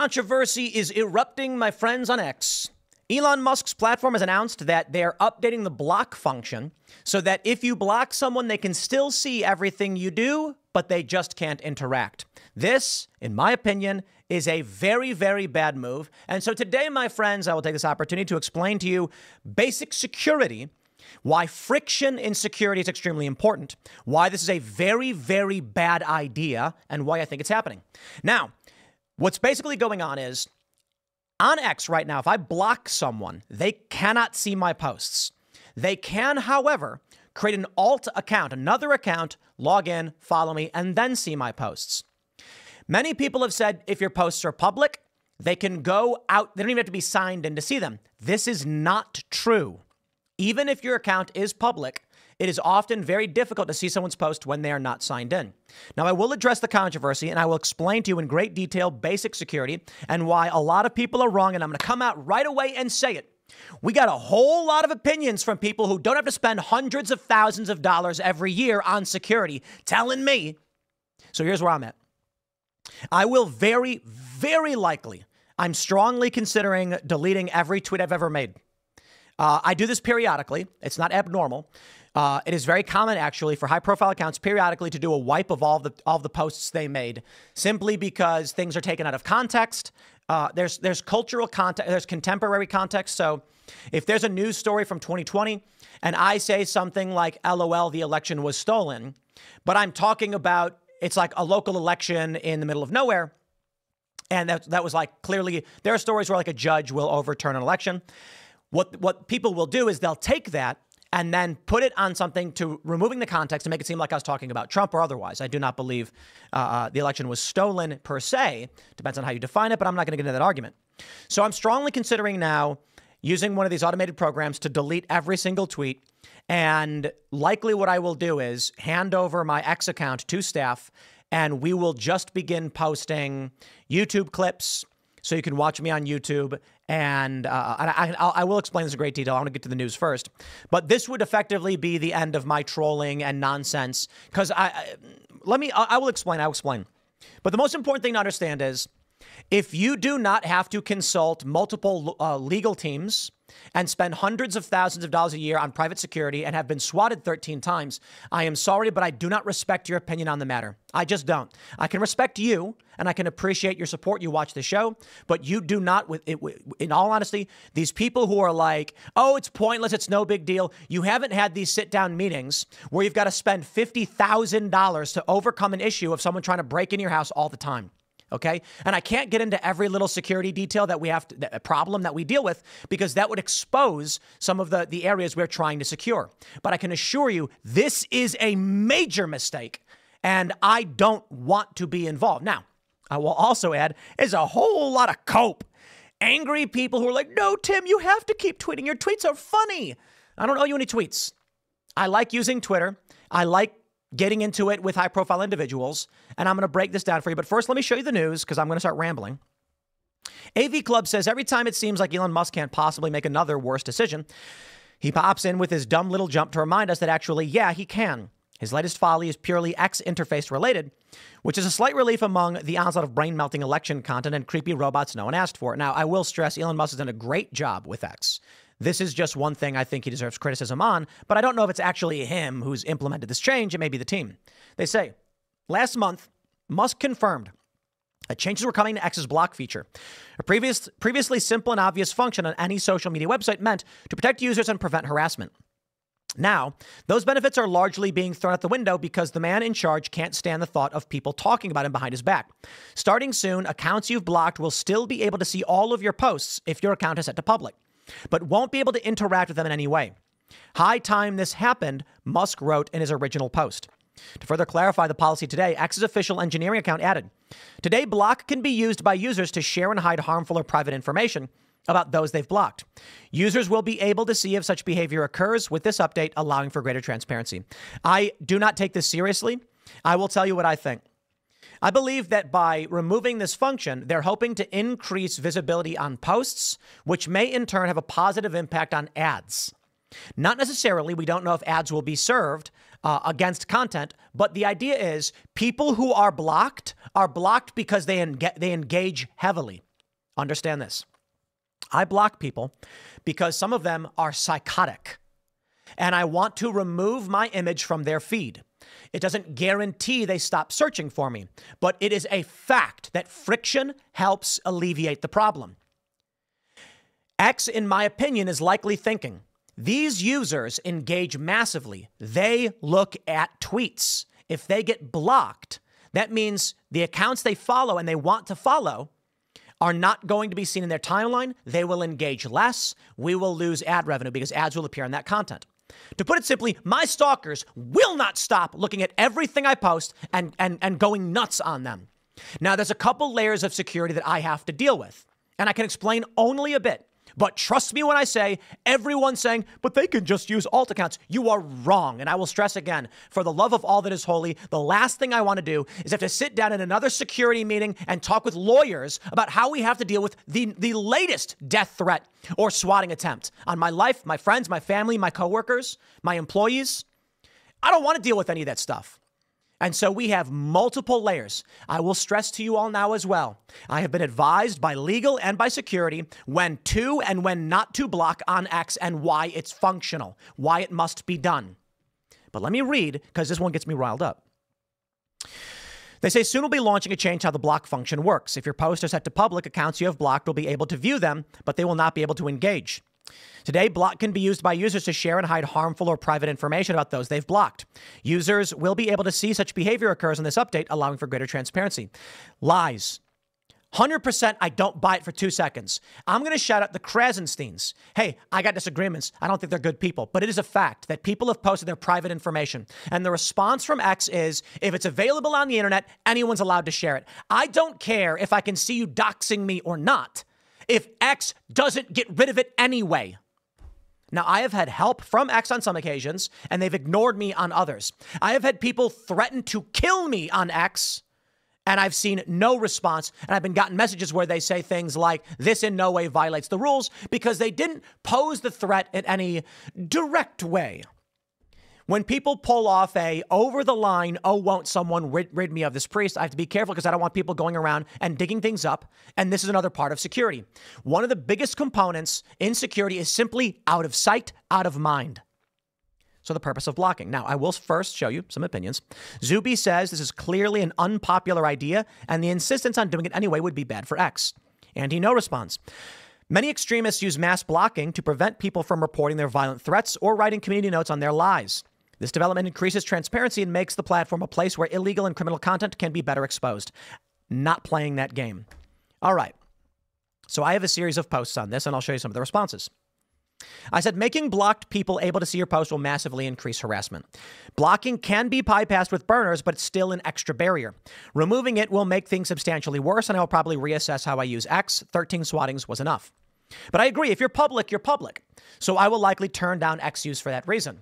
Controversy is erupting, my friends, on X. Elon Musk's platform has announced that they're updating the block function so that if you block someone, they can still see everything you do, but they just can't interact. This, in my opinion, is a very, very bad move. And so today, my friends, I will take this opportunity to explain to you basic security, why friction in security is extremely important, why this is a very, very bad idea, and why I think it's happening. Now, what's basically going on is, on X right now, if I block someone, they cannot see my posts. They can, however, create an alt account, another account, log in, follow me, and then see my posts. Many people have said if your posts are public, they can go out. They don't even have to be signed in to see them. This is not true. Even if your account is public, it is often very difficult to see someone's post when they are not signed in. Now, I will address the controversy, and I will explain to you in great detail basic security and why a lot of people are wrong, and I'm going to come out right away and say it. We got a whole lot of opinions from people who don't have to spend hundreds of thousands of dollars every year on security telling me. So here's where I'm at. I will very, very likely, I'm strongly considering deleting every tweet I've ever made. I do this periodically. It's not abnormal. It is very common, actually, for high-profile accounts periodically to do a wipe of all the posts they made, simply because things are taken out of context. There's cultural context, there's contemporary context. So if there's a news story from 2020 and I say something like, LOL, the election was stolen, but I'm talking about, it's like a local election in the middle of nowhere. And that was like, clearly, there are stories where like a judge will overturn an election. What people will do is they'll take that and then put it on something to removing the context to make it seem like I was talking about Trump or otherwise. I do not believe the election was stolen per se. Depends on how you define it, but I'm not going to get into that argument. So I'm strongly considering now using one of these automated programs to delete every single tweet. And likely what I will do is hand over my X account to staff, and we will just begin posting YouTube clips so you can watch me on YouTube. And I will explain this in great detail. I want to get to the news first. But this would effectively be the end of my trolling and nonsense. Because I will explain. But the most important thing to understand is if you do not have to consult multiple legal teams and spend hundreds of thousands of dollars a year on private security and have been swatted 13 times, I am sorry, but I do not respect your opinion on the matter. I just don't. I can respect you, and I can appreciate your support. You watch the show, but you do not, in all honesty, these people who are like, oh, it's pointless, it's no big deal. You haven't had these sit-down meetings where you've got to spend $50,000 to overcome an issue of someone trying to break in your house all the time. OK, and I can't get into every little security detail that we have to, a problem that we deal with, because that would expose some of the areas we're trying to secure. But I can assure you this is a major mistake, and I don't want to be involved. Now, I will also add is a whole lot of angry people who are like, no, Tim, you have to keep tweeting. Your tweets are funny. I don't owe you any tweets. I like using Twitter. I like getting into it with high-profile individuals, and I'm going to break this down for you. But first, let me show you the news, because I'm going to start rambling. AV Club says every time it seems like Elon Musk can't possibly make another worse decision, he pops in with his dumb little jump to remind us that actually, yeah, he can. His latest folly is purely X interface related, which is a slight relief among the onslaught of brain-melting election content and creepy robots no one asked for. Now, I will stress Elon Musk has done a great job with X. This is just one thing I think he deserves criticism on, but I don't know if it's actually him who's implemented this change. It may be the team. They say, last month, Musk confirmed that changes were coming to X's block feature. A previously simple and obvious function on any social media website meant to protect users and prevent harassment. Now, those benefits are largely being thrown out the window because the man in charge can't stand the thought of people talking about him behind his back. Starting soon, accounts you've blocked will still be able to see all of your posts if your account is set to public, but won't be able to interact with them in any way. High time this happened, Musk wrote in his original post. To further clarify the policy today, X's official engineering account added, today, block can be used by users to share and hide harmful or private information about those they've blocked. Users will be able to see if such behavior occurs with this update, allowing for greater transparency. I do not take this seriously. I will tell you what I think. I believe that by removing this function, they're hoping to increase visibility on posts, which may in turn have a positive impact on ads. Not necessarily. We don't know if ads will be served against content, but the idea is people who are blocked because they engage heavily. Understand this. I block people because some of them are psychotic, and I want to remove my image from their feed. It doesn't guarantee they stop searching for me, but it is a fact that friction helps alleviate the problem. X, in my opinion, is likely thinking, these users engage massively. They look at tweets. If they get blocked, that means the accounts they follow and they want to follow are not going to be seen in their timeline. They will engage less. We will lose ad revenue because ads will appear on that content. To put it simply, my stalkers will not stop looking at everything I post and going nuts on them. Now, there's a couple layers of security that I have to deal with, and I can explain only a bit. But trust me when I say, everyone saying, but they can just use alt accounts. You are wrong. And I will stress again, for the love of all that is holy, the last thing I want to do is have to sit down in another security meeting and talk with lawyers about how we have to deal with the latest death threat or swatting attempt on my life, my friends, my family, my coworkers, my employees. I don't want to deal with any of that stuff. And so we have multiple layers. I will stress to you all now as well, I have been advised by legal and by security when to and when not to block on X and why it's functional, why it must be done. But let me read, because this one gets me riled up. They say, soon we'll be launching a change how the block function works. If your post is set to public, accounts you have blocked will be able to view them, but they will not be able to engage. Today, block can be used by users to share and hide harmful or private information about those they've blocked. Users will be able to see such behavior occurs in this update, allowing for greater transparency. Lies. 100% I don't buy it for 2 seconds. I'm going to shout out the Krasensteins. Hey, I got disagreements. I don't think they're good people, but it is a fact that people have posted their private information. And the response from X is, if it's available on the internet, anyone's allowed to share it. I don't care if I can see you doxing me or not, if X doesn't get rid of it anyway. Now, I have had help from X on some occasions, and they've ignored me on others. I have had people threaten to kill me on X, and I've seen no response. And I've been gotten messages where they say things like, this in no way violates the rules, because they didn't pose the threat in any direct way. When people pull off a over the line, oh, won't someone rid me of this priest, I have to be careful because I don't want people going around and digging things up. And this is another part of security. One of the biggest components in security is simply out of sight, out of mind. So the purpose of blocking. Now, I will first show you some opinions. Zuby says this is clearly an unpopular idea and the insistence on doing it anyway would be bad for X. Andy Ngo responds. Many extremists use mass blocking to prevent people from reporting their violent threats or writing community notes on their lies. This development increases transparency and makes the platform a place where illegal and criminal content can be better exposed. Not playing that game. All right. So I have a series of posts on this, and I'll show you some of the responses. I said, making blocked people able to see your post will massively increase harassment. Blocking can be bypassed with burners, but it's still an extra barrier. Removing it will make things substantially worse, and I'll probably reassess how I use X. 13 swattings was enough. But I agree, if you're public, you're public. So I will likely turn down X use for that reason.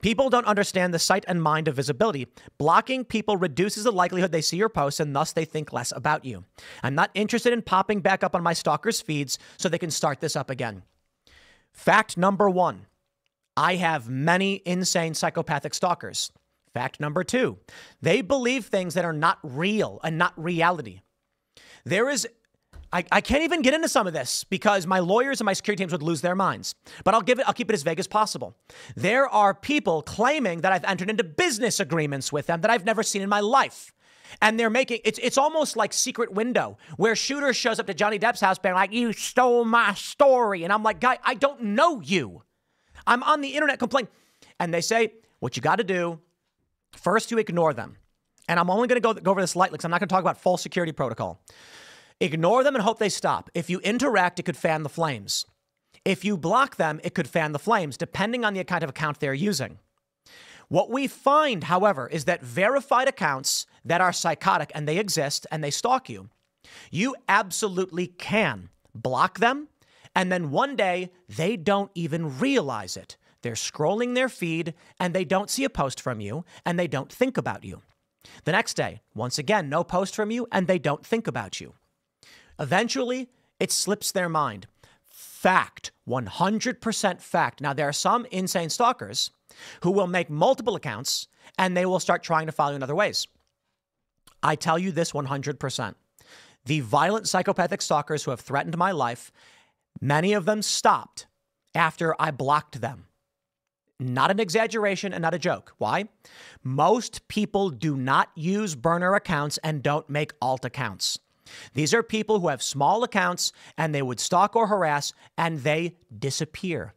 People don't understand the sight and mind of visibility. Blocking people reduces the likelihood they see your posts and thus they think less about you. I'm not interested in popping back up on my stalkers' feeds so they can start this up again. Fact number one, I have many insane psychopathic stalkers. Fact number two, they believe things that are not real and not reality. There is I can't even get into some of this because my lawyers and my security teams would lose their minds, but I'll keep it as vague as possible. There are people claiming that I've entered into business agreements with them that I've never seen in my life. And they're making, it's almost like Secret Window where Shooter shows up to Johnny Depp's house being like, you stole my story. And I'm like, guy, I don't know you. I'm on the internet complaining. And they say, what you got to do first, you ignore them. And I'm only going to go over this lightly because I'm not going to talk about full security protocol. Ignore them and hope they stop. If you interact, it could fan the flames. If you block them, it could fan the flames, depending on the kind of account they're using. What we find, however, is that verified accounts that are psychotic and they exist and they stalk you, you absolutely can block them. And then one day they don't even realize it. They're scrolling their feed and they don't see a post from you and they don't think about you. The next day, once again, no post from you and they don't think about you. Eventually, it slips their mind. Fact, 100% fact. Now, there are some insane stalkers who will make multiple accounts and they will start trying to follow you in other ways. I tell you this 100%. the violent psychopathic stalkers who have threatened my life, many of them stopped after I blocked them. Not an exaggeration and not a joke. Why? Most people do not use burner accounts and don't make alt accounts. These are people who have small accounts and they would stalk or harass and they disappear.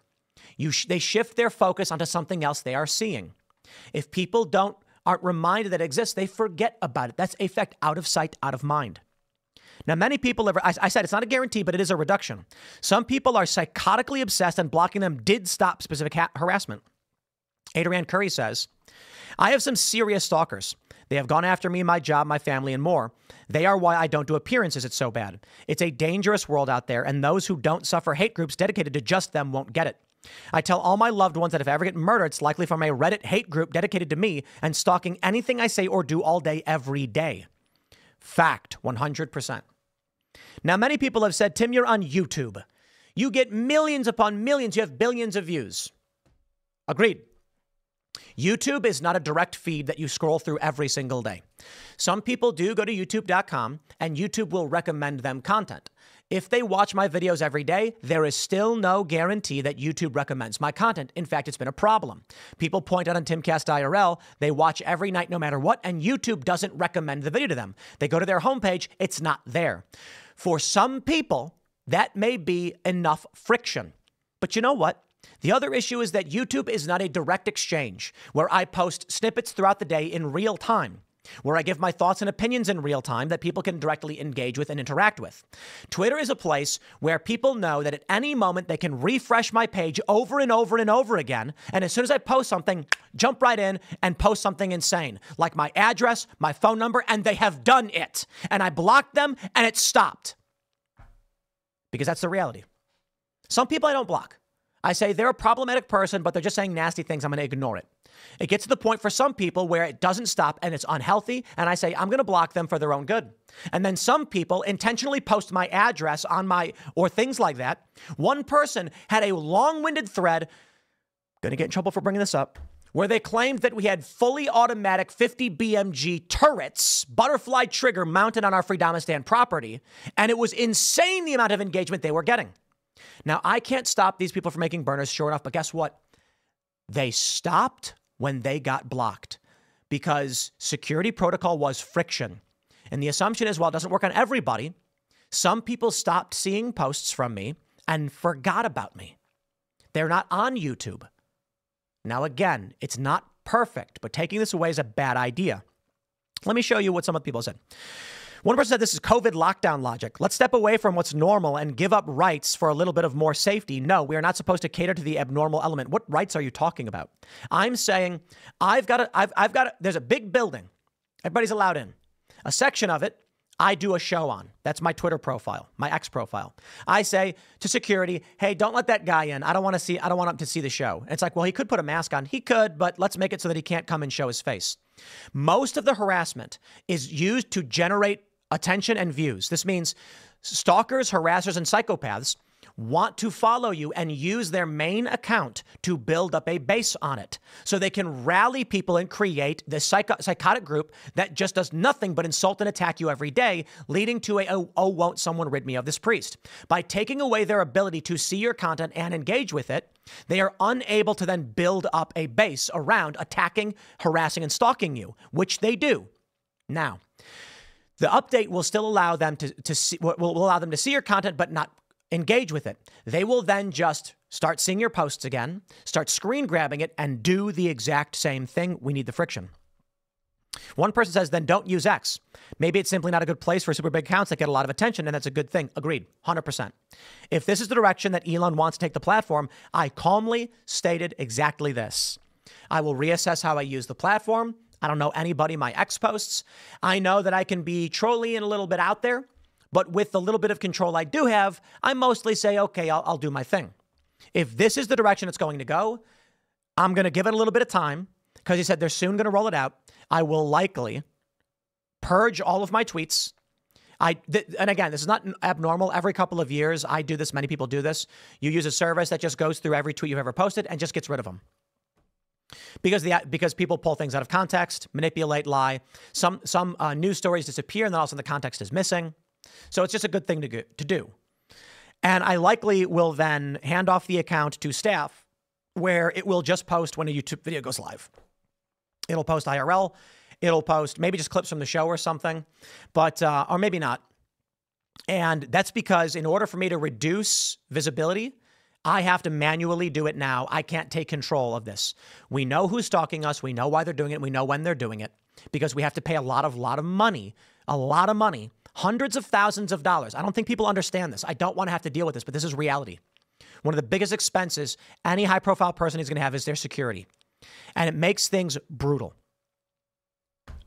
They shift their focus onto something else they are seeing. If people aren't reminded that it exists, they forget about it. That's effect out of sight, out of mind. Now, many people, I said it's not a guarantee, but it is a reduction. Some people are psychotically obsessed and blocking them did stop specific harassment. Adrienne Curry says, I have some serious stalkers. They have gone after me, my job, my family, and more. They are why I don't do appearances. It's so bad. It's a dangerous world out there, and those who don't suffer hate groups dedicated to just them won't get it. I tell all my loved ones that if I ever get murdered, it's likely from a Reddit hate group dedicated to me and stalking anything I say or do all day, every day. Fact, 100%. Now, many people have said, Tim, you're on YouTube. You get millions upon millions. You have billions of views. Agreed. YouTube is not a direct feed that you scroll through every single day. Some people do go to YouTube.com and YouTube will recommend them content. If they watch my videos every day, there is still no guarantee that YouTube recommends my content. In fact, it's been a problem. People point out on Timcast IRL, they watch every night no matter what, and YouTube doesn't recommend the video to them. They go to their homepage, it's not there. For some people, that may be enough friction. But you know what? The other issue is that YouTube is not a direct exchange where I post snippets throughout the day in real time, where I give my thoughts and opinions in real time that people can directly engage with and interact with. Twitter is a place where people know that at any moment they can refresh my page over and over and over again. And as soon as I post something, jump right in and post something insane, like my address, my phone number, and they have done it. And I blocked them and it stopped. Because that's the reality. Some people I don't block. I say they're a problematic person, but they're just saying nasty things. I'm going to ignore it. It gets to the point for some people where it doesn't stop and it's unhealthy. And I say, I'm going to block them for their own good. And then some people intentionally post my address on my, or things like that. One person had a long-winded thread, going to get in trouble for bringing this up, where they claimed that we had fully automatic 50 BMG turrets, butterfly trigger mounted on our Freedomistan property. And it was insane the amount of engagement they were getting. Now, I can't stop these people from making burners, sure enough, but guess what? They stopped when they got blocked because security protocol was friction. And the assumption is, well, it doesn't work on everybody. Some people stopped seeing posts from me and forgot about me. They're not on YouTube. Now, again, it's not perfect, but taking this away is a bad idea. Let me show you what some of the people said. One person said this is COVID lockdown logic. Let's step away from what's normal and give up rights for a little bit of more safety. No, we are not supposed to cater to the abnormal element. What rights are you talking about? I'm saying there's a big building. Everybody's allowed in. A section of it, I do a show on. That's my Twitter profile, my X profile. I say to security, hey, don't let that guy in. I don't want him to see the show. And it's like, well, he could put a mask on. He could, but let's make it so that he can't come and show his face. Most of the harassment is used to generate attention and views. This means stalkers, harassers, and psychopaths want to follow you and use their main account to build up a base on it so they can rally people and create this psychotic group that just does nothing but insult and attack you every day, leading to a, oh, won't someone rid me of this priest? By taking away their ability to see your content and engage with it, they are unable to then build up a base around attacking, harassing, and stalking you, which they do. Now, the update will still allow them to see your content, but not engage with it. They will then just start seeing your posts again, start screen grabbing it, and do the exact same thing. We need the friction. One person says, then don't use X. Maybe it's simply not a good place for super big accounts that get a lot of attention, and that's a good thing. Agreed, 100%. If this is the direction that Elon wants to take the platform, I calmly stated exactly this. I will reassess how I use the platform. I don't know anybody, my X posts. I know that I can be trolly and a little bit out there. But with the little bit of control I do have, I mostly say, okay, I'll do my thing. If this is the direction it's going to go, I'm going to give it a little bit of time because he said they're soon going to roll it out. I will likely purge all of my tweets. And again, this is not abnormal. Every couple of years, I do this. Many people do this. You use a service that just goes through every tweet you've ever posted and just gets rid of them. Because people pull things out of context, manipulate, lie. Some news stories disappear, and then all of a sudden the context is missing. So it's just a good thing to do. And I likely will then hand off the account to staff, where it will just post when a YouTube video goes live. It'll post IRL. It'll post maybe just clips from the show or something, but or maybe not. And that's because in order for me to reduce visibility, I have to manually do it now. I can't take control of this. We know who's stalking us. We know why they're doing it. We know when they're doing it, because we have to pay a lot of money, hundreds of thousands of dollars. I don't think people understand this. I don't want to have to deal with this, but this is reality. One of the biggest expenses any high-profile person is going to have is their security, and it makes things brutal.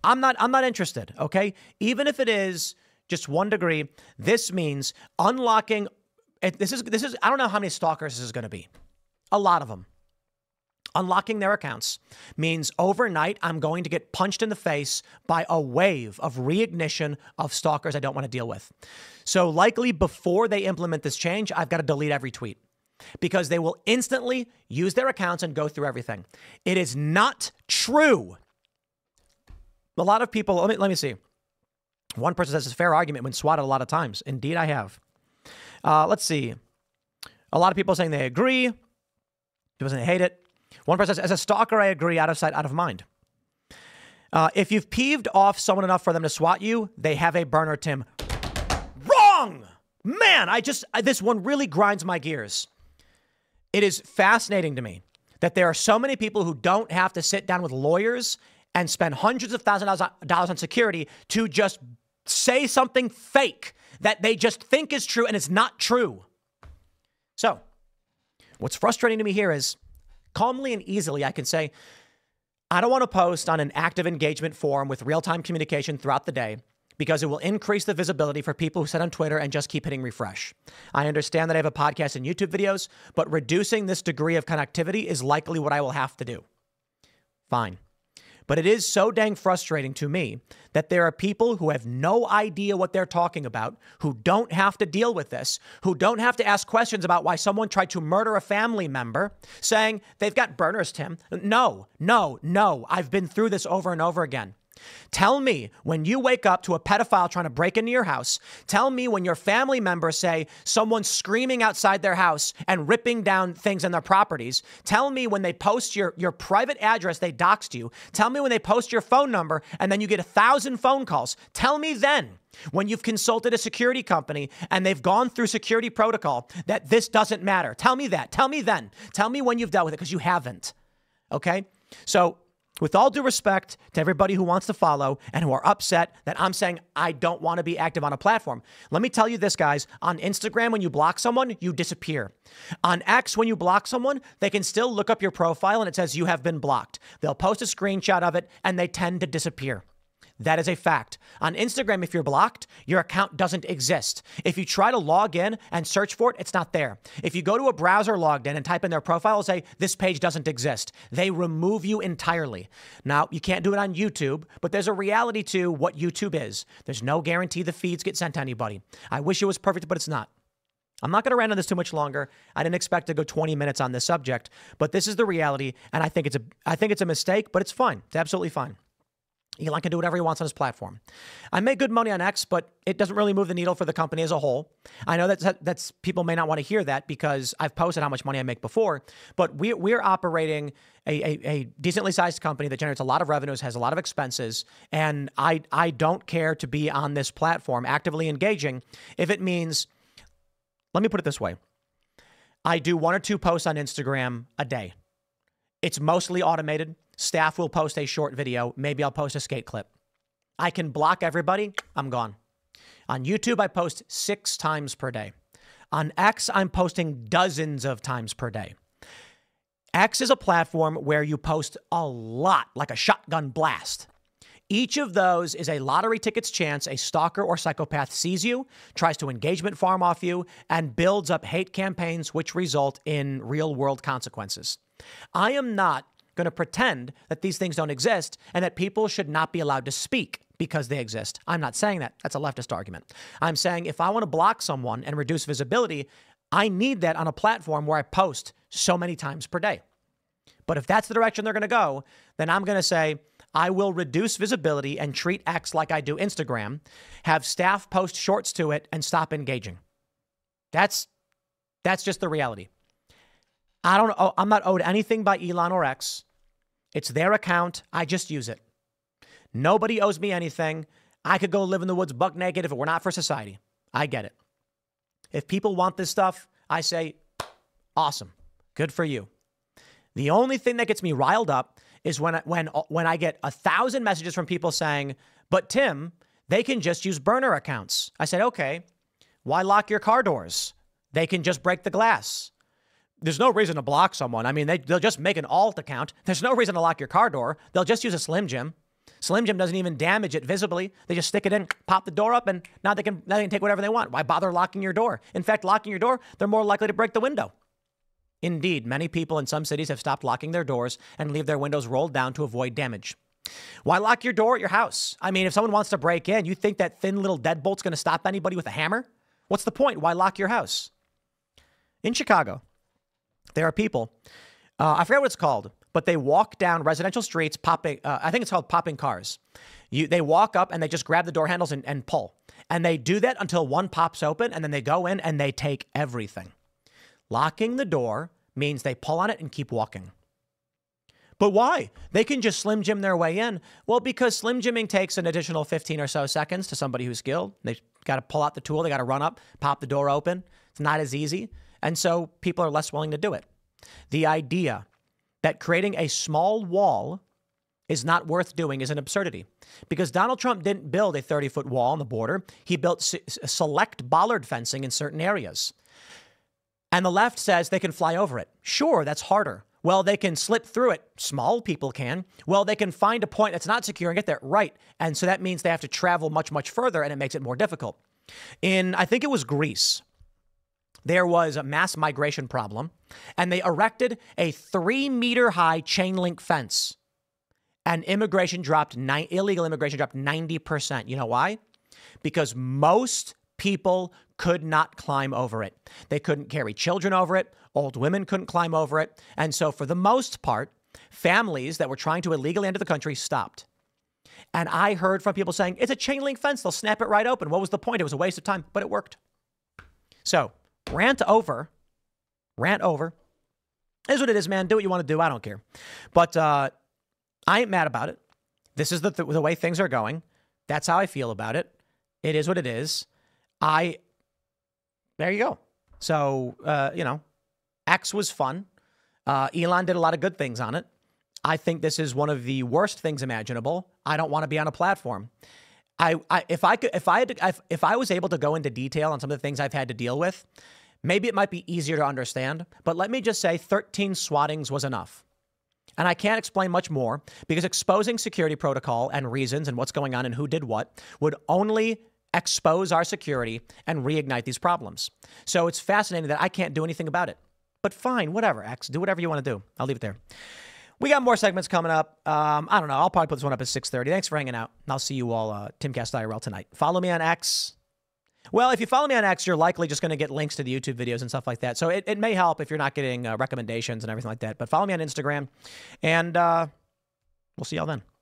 I'm not interested, okay? Even if it is just 1 degree, this means unlocking. This is. I don't know how many stalkers this is going to be. A lot of them. Unlocking their accounts means overnight I'm going to get punched in the face by a wave of reignition of stalkers I don't want to deal with. So likely before they implement this change, I've got to delete every tweet, because they will instantly use their accounts and go through everything. It is not true. A lot of people, let me see. One person says it's a fair argument when swatted a lot of times. Indeed, I have. Let's see. A lot of people saying they agree. People saying they hate it. One person says, as a stalker, I agree, out of sight, out of mind. If you've peeved off someone enough for them to swat you, they have a burner, Tim. Wrong! Man, this one really grinds my gears. It is fascinating to me that there are so many people who don't have to sit down with lawyers and spend hundreds of thousands of dollars on security to just say something fake that they just think is true and it's not true. So, what's frustrating to me here is, calmly and easily, I can say, I don't want to post on an active engagement forum with real-time communication throughout the day, because it will increase the visibility for people who sit on Twitter and just keep hitting refresh. I understand that I have a podcast and YouTube videos, but reducing this degree of connectivity is likely what I will have to do. Fine. But it is so dang frustrating to me that there are people who have no idea what they're talking about, who don't have to deal with this, who don't have to ask questions about why someone tried to murder a family member, saying they've got burners, Tim. No, no, no. I've been through this over and over again. Tell me when you wake up to a pedophile trying to break into your house. Tell me when your family members say someone's screaming outside their house and ripping down things in their properties. Tell me when they post your private address, they doxed you. Tell me when they post your phone number and then you get 1,000 phone calls. Tell me then when you've consulted a security company and they've gone through security protocol that this doesn't matter. Tell me that. Tell me then. Tell me when you've dealt with it, because you haven't. Okay? So, with all due respect to everybody who wants to follow and who are upset that I'm saying I don't want to be active on a platform, let me tell you this, guys. On Instagram, when you block someone, you disappear. On X, when you block someone, they can still look up your profile and it says you have been blocked. They'll post a screenshot of it and they tend to disappear. That is a fact. On Instagram, if you're blocked, your account doesn't exist. If you try to log in and search for it, it's not there. If you go to a browser logged in and type in their profile and say, this page doesn't exist, they remove you entirely. Now, you can't do it on YouTube, but there's a reality to what YouTube is. There's no guarantee the feeds get sent to anybody. I wish it was perfect, but it's not. I'm not going to rant on this too much longer. I didn't expect to go 20 minutes on this subject, but this is the reality, and I think it's a mistake, but it's fine. It's absolutely fine. Elon can do whatever he wants on his platform. I make good money on X, but it doesn't really move the needle for the company as a whole. I know that's people may not want to hear that, because I've posted how much money I make before, but we're operating a decently sized company that generates a lot of revenues, has a lot of expenses, and I don't care to be on this platform actively engaging if it means, let me put it this way, I do 1 or 2 posts on Instagram a day. It's mostly automated. Staff will post a short video. Maybe I'll post a skate clip. I can block everybody. I'm gone. On YouTube, I post 6 times per day. On X, I'm posting dozens of times per day. X is a platform where you post a lot, like a shotgun blast. Each of those is a lottery ticket's chance a stalker or psychopath sees you, tries to engagement farm off you, and builds up hate campaigns, which result in real-world consequences. I am not going to pretend that these things don't exist and that people should not be allowed to speak because they exist. I'm not saying that. That's a leftist argument. I'm saying if I want to block someone and reduce visibility, I need that on a platform where I post so many times per day. But if that's the direction they're going to go, then I'm going to say, I will reduce visibility and treat X like I do Instagram, have staff post shorts to it, and stop engaging. That's just the reality. I'm not owed anything by Elon or X. It's their account. I just use it. Nobody owes me anything. I could go live in the woods buck naked if it were not for society. I get it. If people want this stuff, I say, awesome. Good for you. The only thing that gets me riled up is when I get 1,000 messages from people saying, but Tim, they can just use burner accounts. I said, okay, why lock your car doors? They can just break the glass. There's no reason to block someone. I mean, they'll just make an alt account. There's no reason to lock your car door. They'll just use a Slim Jim. Slim Jim doesn't even damage it visibly. They just stick it in, pop the door up, and now they can take whatever they want. Why bother locking your door? In fact, locking your door, they're more likely to break the window. Indeed, many people in some cities have stopped locking their doors and leave their windows rolled down to avoid damage. Why lock your door at your house? I mean, if someone wants to break in, you think that thin little deadbolt's going to stop anybody with a hammer? What's the point? Why lock your house? In Chicago, there are people, I forget what it's called, but they walk down residential streets, popping, I think it's called popping cars. They walk up and they just grab the door handles and pull. And they do that until one pops open, and then they go in and they take everything. Locking the door means they pull on it and keep walking. But why? They can just Slim Jim their way in. Well, because Slim Jimming takes an additional 15 or so seconds to somebody who's skilled. They've got to pull out the tool. They got to run up, pop the door open. It's not as easy. And so people are less willing to do it. The idea that creating a small wall is not worth doing is an absurdity, because Donald Trump didn't build a 30-foot wall on the border. He built select bollard fencing in certain areas. And the left says they can fly over it. Sure, that's harder. Well, they can slip through it. Small people can. Well, they can find a point that's not secure and get there right. And so that means they have to travel much, much further, and it makes it more difficult. In, I think it was Greece, there was a mass migration problem, and they erected a 3-meter-high chain link fence. And immigration dropped, illegal immigration dropped 90%. You know why? Because most people could not climb over it. They couldn't carry children over it. Old women couldn't climb over it. And so for the most part, families that were trying to illegally enter the country stopped. And I heard from people saying, it's a chain link fence. They'll snap it right open. What was the point? It was a waste of time, but it worked. So rant over is what it is, man. Do what you want to do. I don't care. But I ain't mad about it. This is the way things are going. That's how I feel about it. It is what it is. There you go. So, you know, X was fun. Elon did a lot of good things on it. I think this is one of the worst things imaginable. I don't want to be on a platform. If I was able to go into detail on some of the things I've had to deal with, maybe it might be easier to understand. But let me just say 13 swattings was enough. And I can't explain much more, because exposing security protocol and reasons and what's going on and who did what would only expose our security and reignite these problems. So it's fascinating that I can't do anything about it. But fine, whatever, X. Do whatever you want to do. I'll leave it there. We got more segments coming up. I don't know. I'll probably put this one up at 6:30. Thanks for hanging out. I'll see you all Timcast IRL tonight. Follow me on X. Well, if you follow me on X, you're likely just going to get links to the YouTube videos and stuff like that. So it may help if you're not getting recommendations and everything like that. But follow me on Instagram, and we'll see y'all then.